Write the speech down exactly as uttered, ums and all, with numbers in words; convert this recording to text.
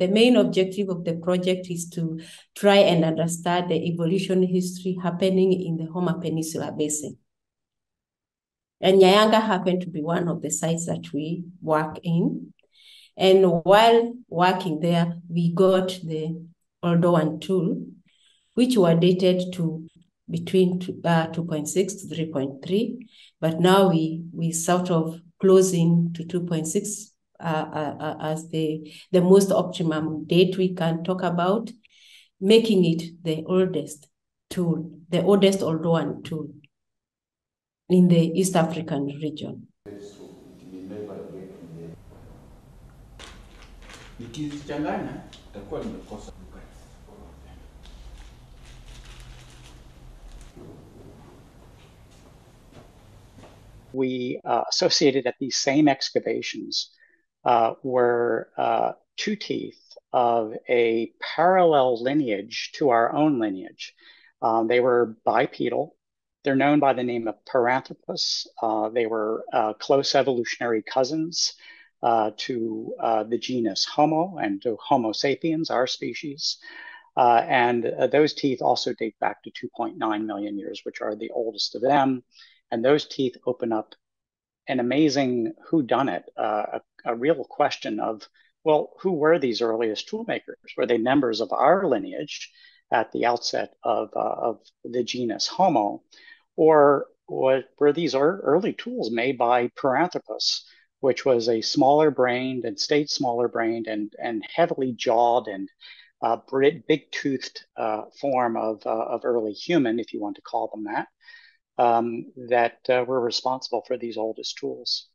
The main objective of the project is to try and understand the evolution history happening in the Homa Peninsula Basin. And Nyayanga happened to be one of the sites that we work in. And while working there, we got the Oldowan tool, which were dated to between two point six to three point three, but now we we sort of close in to two point six uh, uh, as the, the most optimum date we can talk about, making it the oldest tool, the oldest Oldowan tool in the East African region. We uh, associated at these same excavations uh, were uh, two teeth of a parallel lineage to our own lineage. Um, they were bipedal. They're known by the name of Paranthropus. Uh, they were uh, close evolutionary cousins uh, to uh, the genus Homo and to Homo sapiens, our species. Uh, and uh, those teeth also date back to two point nine million years, which are the oldest of them. And those teeth open up an amazing whodunit, uh, a, a real question of, well, who were these earliest toolmakers? Were they members of our lineage at the outset of, uh, of the genus Homo? Or what, were these early tools made by Paranthropus, which was a smaller brained and stayed smaller brained and, and heavily jawed and uh, big toothed uh, form of, uh, of early human, if you want to call them that? Um, that uh, were responsible for these oldest tools.